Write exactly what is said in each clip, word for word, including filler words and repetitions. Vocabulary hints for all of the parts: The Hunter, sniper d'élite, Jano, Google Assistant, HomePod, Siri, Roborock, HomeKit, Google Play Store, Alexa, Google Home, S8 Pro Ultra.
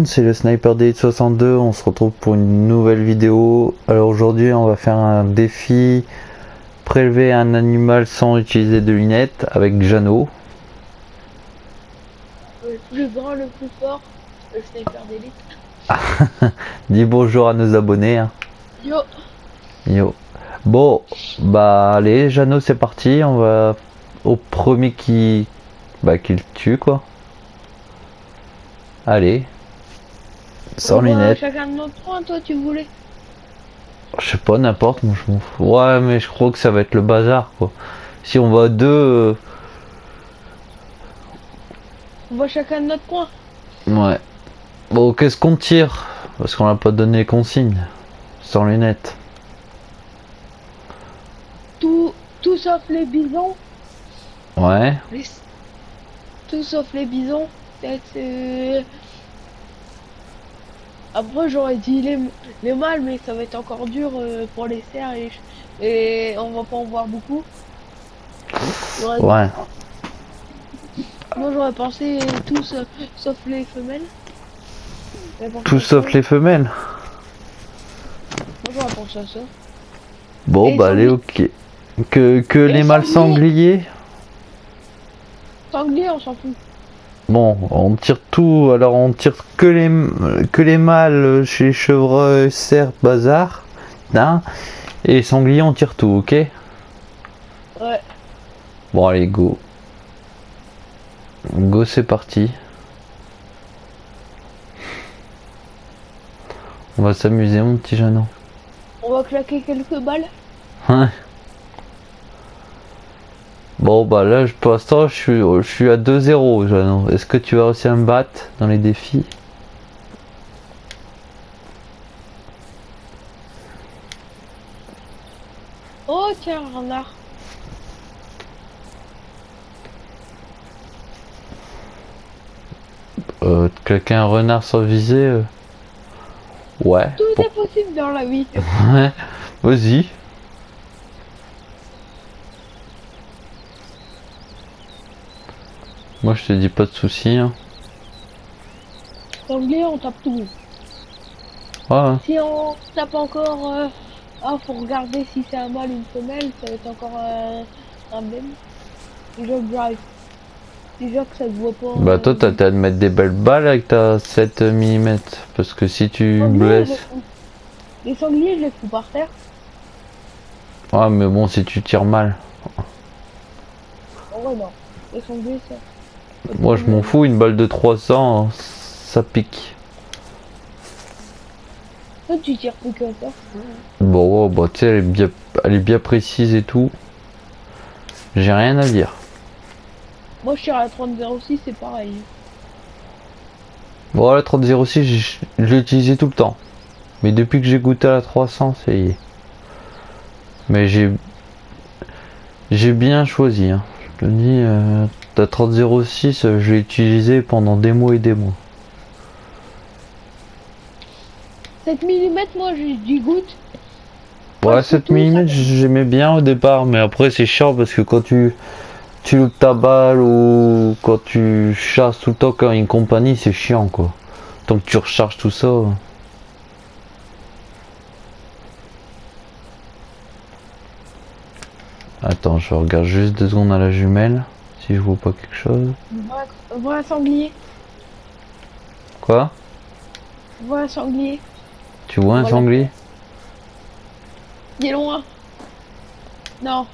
monde, c'est le sniper d'élite soixante-deux, on se retrouve pour une nouvelle vidéo. Alors aujourd'hui on va faire un défi, prélever un animal sans utiliser de lunettes avec Jano. Le plus grand, le plus fort, le sniper d'élite. Dis bonjour à nos abonnés. Hein. Yo. Yo. Bon, bah allez Jano, c'est parti, on va au premier qui, bah, qui le tue quoi. Allez, sans ouais, lunettes. Chacun de notre point, toi tu voulais. Je sais pas, n'importe, moi je m'en fous. Ouais, mais je crois que ça va être le bazar quoi. Si on va à deux. Euh... On va chacun de notre point. Ouais. Bon, qu'est-ce qu'on tire? Parce qu'on n'a pas donné les consignes. Sans lunettes. Tout, tout sauf les bisons. Ouais. Les... Tout sauf les bisons. Euh... Après j'aurais dit les, les mâles, mais ça va être encore dur euh, pour les cerfs et, et on va pas en voir beaucoup. Ouais. Moi j'aurais pensé tout sauf, sauf les femelles. Tout sauf ça. Les femelles. Moi j'aurais pensé à ça. Bon et bah allez ok. Que, que les mâles sangliers. Sangliers on s'en fout. Bon, on tire tout, alors on tire que les que les mâles chez chevreuil, cerf, bazar, hein, et sanglier on tire tout, ok? Ouais. Bon allez go. Go c'est parti. On va s'amuser mon petit Jano. On va claquer quelques balles. Ouais. Bon bah là pour l'instant je suis, je suis à deux zéro Jano. Est-ce que tu vas aussi me battre dans les défis? Oh tiens un renard. Euh, claquer un renard sans viser euh... Ouais. Tout pour... est possible dans la vie. Ouais, vas-y. Moi je te dis pas de soucis. Hein. Sanglier on tape tout. Ouais. Si on tape encore, euh... ah faut regarder si c'est un mâle ou une femelle, ça va être encore euh, un même. Déjà drive. Déjà que ça te voit pas. Bah toi t'as à te mettre des belles balles avec ta sept millimètres parce que si tu sanglier, blesses. Les sangliers je les fous par terre. Ouais mais bon si tu tires mal. Ouais non, les sangliers ça. Moi je m'en fous, une balle de trois cents, ça pique. Toi tu tires plus qu'un ça. Bon, bah tu sais, elle est bien, elle est bien précise et tout. J'ai rien à dire. Moi je tire à la trente zéro six, c'est pareil. Bon, la trente zéro six, je l'utilisais tout le temps. Mais depuis que j'ai goûté à la trois cents, c'est... Mais j'ai... J'ai bien choisi, hein. Je te dis... Euh... La trente zéro six, je l'ai utilisé pendant des mois et des mois. sept millimètres, moi j'ai du goût. Ouais, sept millimètres, j'aimais bien au départ, mais après c'est chiant parce que quand tu tu loupes ta balle ou quand tu chasses tout le temps quand une compagnie, c'est chiant quoi. Tant que tu recharges tout ça. Ouais. Attends, je regarde juste deux secondes à la jumelle. Si je vois pas quelque chose. Vois un sanglier. Quoi? Vois un sanglier. Tu vois un voilà. Sanglier? Il est loin. Non.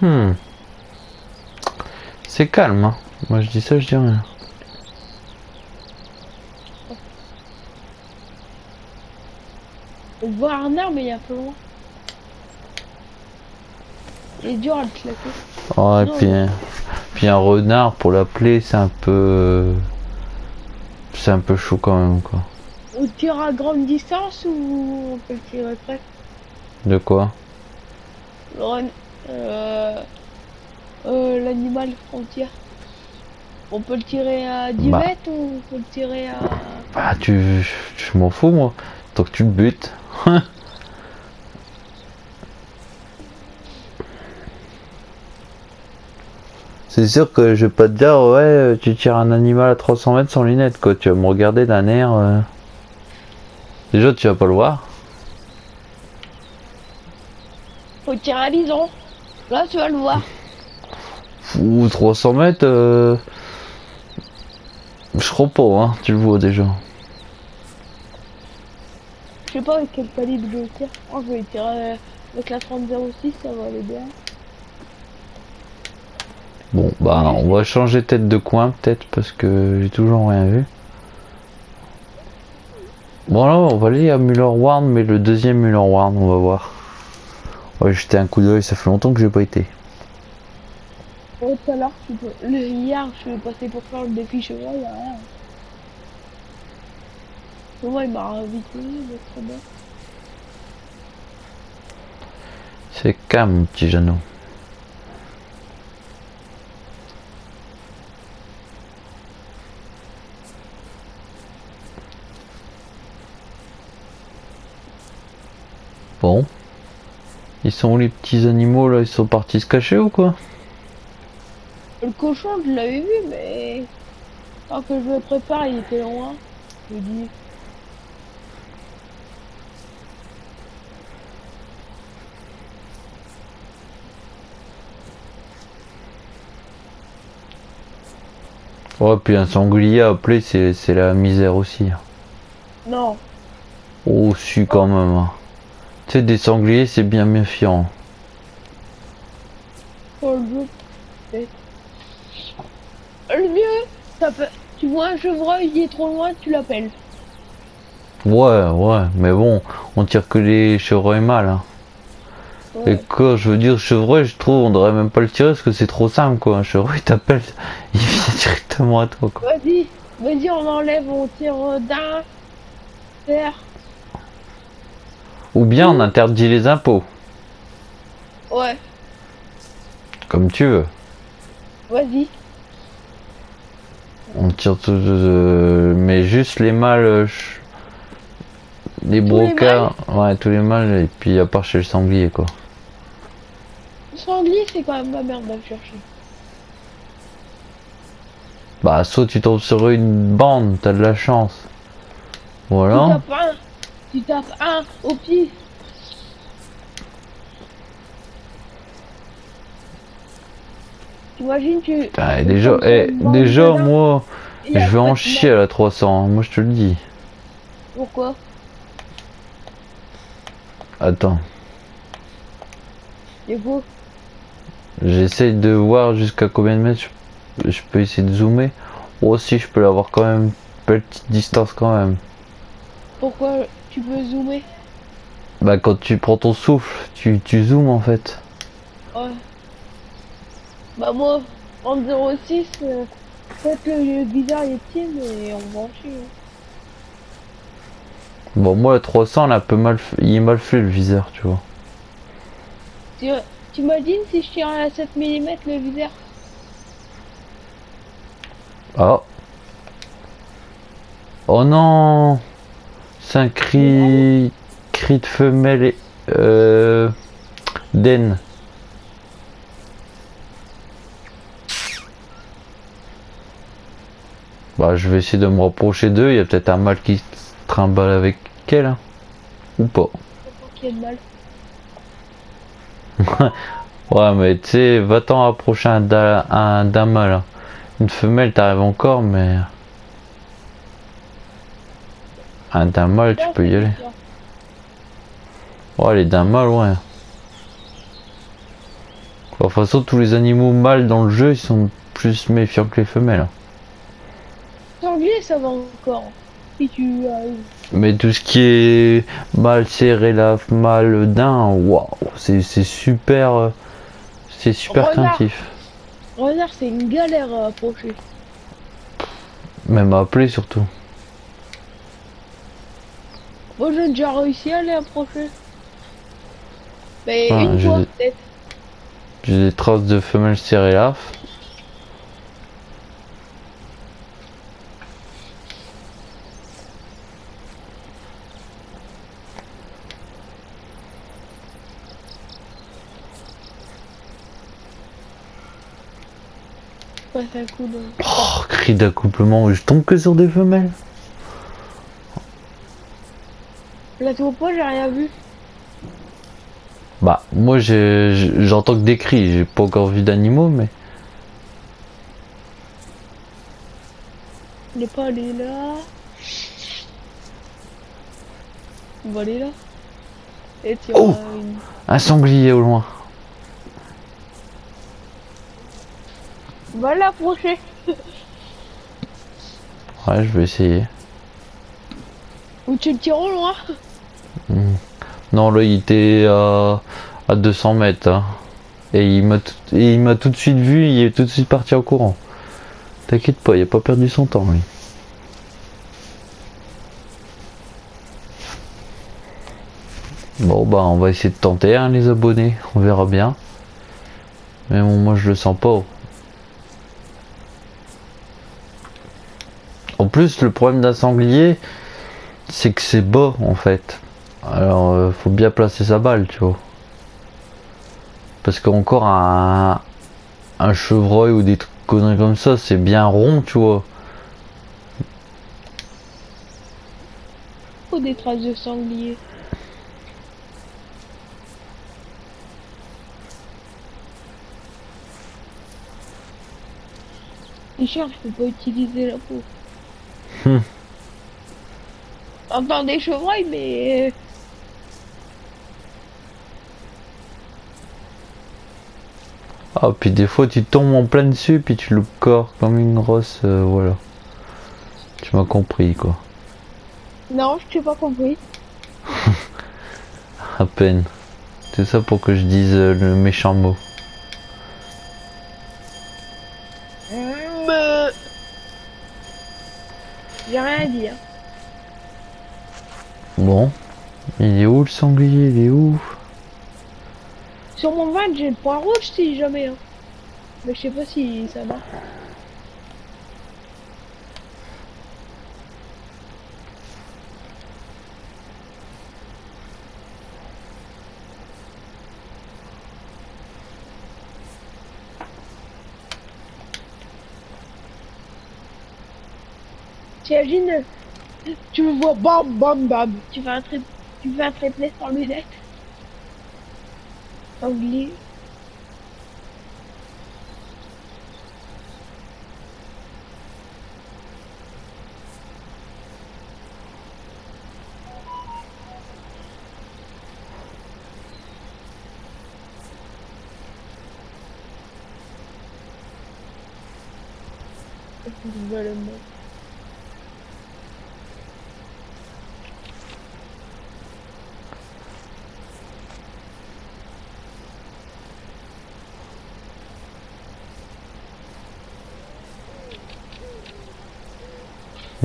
Hmm. C'est calme, hein. Moi je dis ça, je dis rien. On voit un arbre, mais il est un peu loin. Il est dur à le claquer. Oh, et non, puis, un... puis un renard pour l'appeler, c'est un peu. C'est un peu chaud quand même, quoi. On tire à grande distance ou on peut le tirer près? De quoi? Le ren... Euh, euh, l'animal frontière. On peut le tirer à dix bah. mètres ou on peut le tirer à... Bah tu... je m'en fous moi, tant que tu le butes. C'est sûr que je vais pas te dire, ouais, tu tires un animal à trois cents mètres sans lunettes, quoi. Tu vas me regarder d'un air... Euh... Déjà, tu vas pas le voir. Faut tirer à l'horizon. Là, tu vas le voir. Ou trois cents mètres, euh... je crois pas, hein. Tu le vois déjà. Je sais pas avec quel calibre je tire. Oh, je vais tirer avec la trente zéro six, ça va aller bien. Bon bah on va changer tête de coin peut-être parce que j'ai toujours rien vu. Bon alors on va aller à Muller-Warn, mais le deuxième Muller-Warn, on va voir. On va jeter un coup d'œil, ça fait longtemps que j'ai pas été. Oh tout à l'heure tu peux... le hier je suis passé pour faire le défi cheval, il y a rien. Moi il m'a invité, c'est bien. C'est calme petit Jano. Bon, ils sont où les petits animaux là? Ils sont partis se cacher ou quoi? Le cochon je l'avais vu mais quand que je me prépare il était loin. Je dis. Ouais puis un sanglier appelé c'est c'est la misère aussi. Non. Oh si quand non. même. Tu sais, des sangliers, c'est bien méfiant. Oh, le, le mieux, ça peut... tu vois un chevreuil, il est trop loin, tu l'appelles. Ouais, ouais, mais bon, on tire que les chevreuils mâles. Hein. Ouais. Et quoi, je veux dire, chevreuil, je trouve, on devrait même pas le tirer parce que c'est trop simple, quoi. Un chevreuil, t'appelles, il vient directement à toi, quoi. Vas-y, vas-y, on enlève, on tire d'un, terre. Ou bien on interdit les impôts. Ouais. Comme tu veux. Vas-y. On tire tout... Euh, mais juste les mâles... Les brocards... Ouais, tous les mâles, et puis à part chez le sanglier, quoi. Le sanglier, c'est quand même ma merde à chercher. Bah, soit tu tombes sur une bande, t'as de la chance. Voilà. Tu tapes un au pif. T'imagines tu... Ah, déjà, eh, déjà moi, je vais en chier à la trois cents, hein, moi je te le dis. Pourquoi? Attends. Et vous? J'essaye de voir jusqu'à combien de mètres je, je peux essayer de zoomer. Oh si, je peux l'avoir quand même, petite distance quand même. Pourquoi tu peux zoomer? Bah quand tu prends ton souffle, tu, tu zoomes en fait. Ouais. Bah moi, en zéro six, euh, peut-être que le bizarre est petit, mais on va en chier. Hein. Bon moi le trois cents là, peu mal, il est mal fait le viseur, tu vois. Tu, tu imagines si je tire à sept millimètres le viseur? Oh. Oh non. C'est un cri, cri de femelle et euh, d'aine. Bah, je vais essayer de me rapprocher d'eux. Il y a peut-être un mâle qui se trimballe avec elle, hein, ou pas. Je sais pas qu'il y a de mâle. Ouais, mais tu sais, va t'en rapprocher un d'un mâle. Hein. Une femelle, t'arrives encore, mais. Un d'un mâle, tu peux y aller. Oh, les d'un mâle, ouais. De toute façon, tous les animaux mâles dans le jeu, ils sont plus méfiants que les femelles. Sanglier, ça va encore. Si tu arrives. Mais tout ce qui est mâle serré, la mâle d'un, waouh, c'est super. C'est super craintif. Renard, c'est une galère à approcher. Même à appeler, surtout. Moi j'ai déjà réussi à les approcher. Mais ah, une fois peut-être. J'ai des traces de femelles céréales. quoi ça coupe? Oh, cri d'accouplement, je tombe que sur des femelles. La troupeau, j'ai rien vu. Bah, moi j'entends que des cris, j'ai pas encore vu d'animaux, mais. On n'est pas allé là. On va aller là. Et tu oh une... Un sanglier au loin. On va l'approcher. Ouais, je vais essayer. Ou tu le tires au loin. Mmh. Non, là, il était euh, à deux cents mètres. Hein. Et il m'a tout, tout de suite vu, il est tout de suite parti en courant. T'inquiète pas, il a pas perdu son temps, lui. Bon, bah, on va essayer de tenter, hein, les abonnés. On verra bien. Mais bon, moi, je le sens pas. En plus, le problème d'un sanglier, c'est que c'est bas, en fait. Alors, euh, faut bien placer sa balle, tu vois. Parce qu'encore un, un chevreuil ou des trucs conneries comme ça, c'est bien rond, tu vois. Ou des traces de sanglier. Richard, je peux pas utiliser la peau. Hmm. J'entends des chevreuils, mais... Ah, puis des fois tu tombes en plein dessus, puis tu le corps comme une grosse... Euh, voilà. Tu m'as compris, quoi. Non, je t'ai pas compris. À peine. C'est ça pour que je dise euh, le méchant mot. J'ai rien à dire. Bon. Il est où le sanglier? Il est où? Sur mon van, j'ai le point rouge si jamais. Hein. Mais je sais pas si ça marche. T'imagines, tu me vois bam bam bam, tu fais un trip, tu fais un triplé sans lunettes. Sanglier.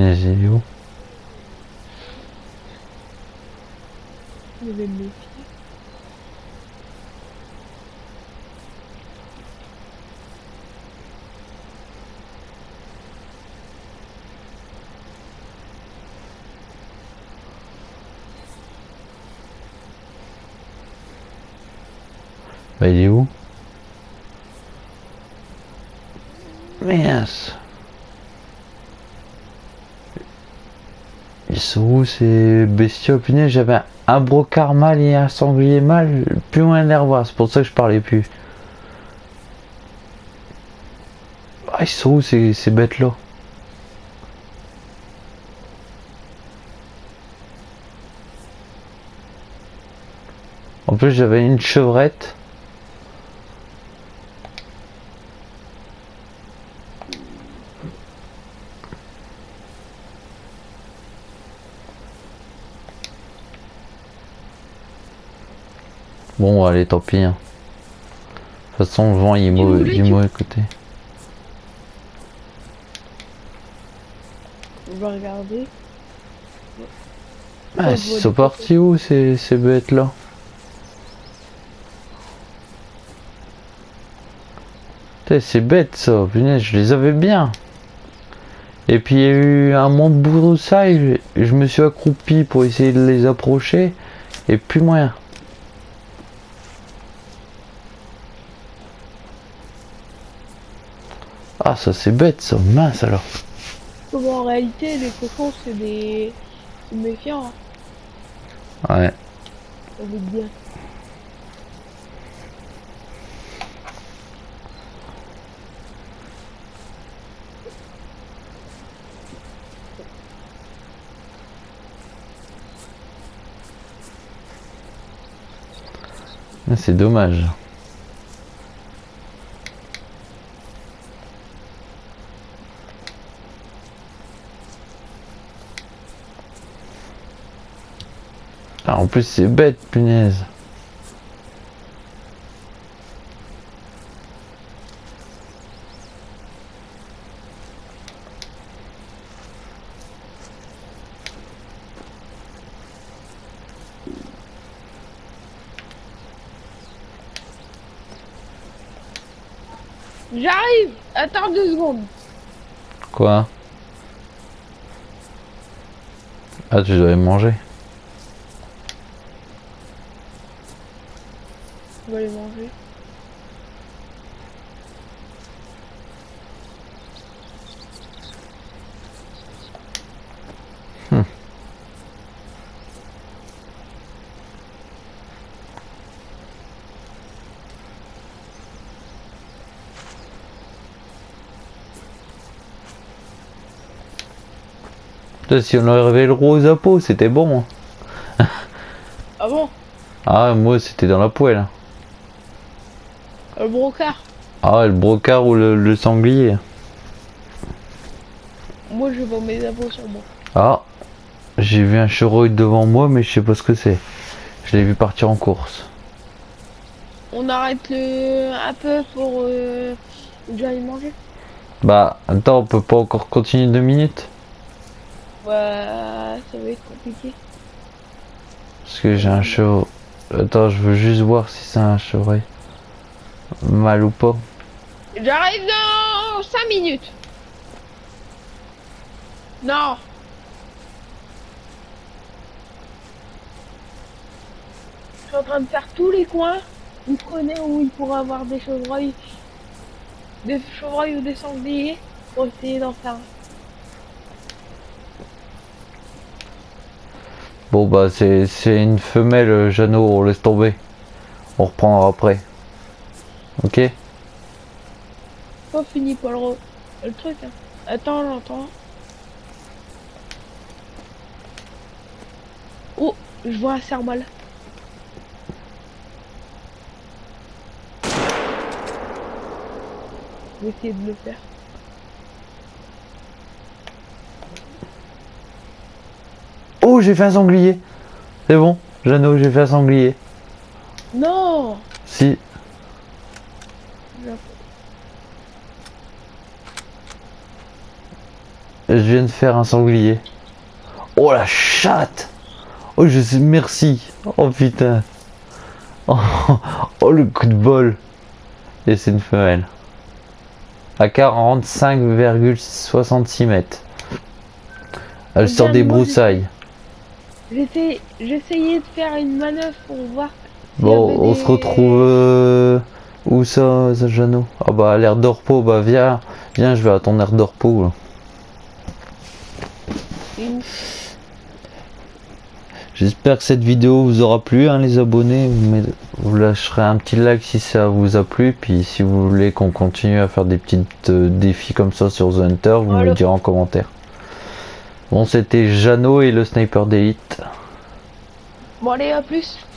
J'ai eu où? Je vais me méfier. Bah, il est où? Mince. Ils sont où ces bestiaux? Punaise, j'avais un brocard mâle et un sanglier mâle, plus moins nerveux, c'est pour ça que je parlais plus. Ah, ils sont où ces, ces bêtes là? En plus, j'avais une chevrette. Bon, allez, tant pis. Hein. De toute façon, le vent il est mauvais, du mauvais côté. On va regarder. Ah, ils sont partis où ces, ces bêtes là? Putain, c'est bête ça, punaise, je les avais bien. Et puis il y a eu un monde broussaille, je, je me suis accroupi pour essayer de les approcher, et plus moyen. Ah, ça c'est bête, ça, mince alors. Comme en réalité, les cochons c'est des... c'est méfiant. Hein. Ouais. Ça veut dire. C'est dommage. Ah, en plus c'est bête, punaise. J'arrive! Attends deux secondes. Quoi? Ah, tu devais manger. On va les manger. Hum. Si on aurait réveillé le rose à peau, c'était bon. Ah bon? Ah, moi c'était dans la poêle. Le brocard. Ah, le brocard ou le, le sanglier. Moi, je vends mes abos sur moi. Ah, j'ai vu un chevreuil devant moi, mais je sais pas ce que c'est. Je l'ai vu partir en course. On arrête le... un peu pour euh... j'aille manger. Bah, attends, on peut pas encore continuer deux minutes. Ouais, ça va être compliqué. Parce que j'ai un chevreuil. Attends, je veux juste voir si c'est un chevreuil. Mal ou pas. J'arrive dans cinq minutes. Non. Je suis en train de faire tous les coins. Vous prenez où il pourrait avoir des chevreuils. Des chevreuils ou des sangliers. Pour essayer d'en faire. Bon bah c'est une femelle, Jano, on laisse tomber. On reprendra après. Ok. Pas fini pour le, le truc. Hein. Attends, j'entends. Oh, je vois un serre-balle. Je vais essayer de le faire. Oh, j'ai fait un sanglier. C'est bon, Jano, j'ai fait un sanglier. Non. Si. Je viens de faire un sanglier. Oh la chatte. Oh je sais, merci. Oh putain. Oh, oh le coup de bol. Et c'est une femelle. À quarante-cinq virgule soixante-six mètres. Elle bien sort des moi, broussailles. J'essayais de faire une manœuvre pour voir. Si bon, on des... se retrouve... Euh... Où ça, ça Jano? Ah bah l'air d'orpo, bah viens, viens, je vais attendre l'air d'orpo. J'espère que cette vidéo vous aura plu, hein, les abonnés. Vous lâcherez un petit like si ça vous a plu. Puis si vous voulez qu'on continue à faire des petits euh, défis comme ça sur The Hunter, vous voilà. Me le direz en commentaire. Bon, c'était Jano et le sniper d'élite. Bon allez, à plus.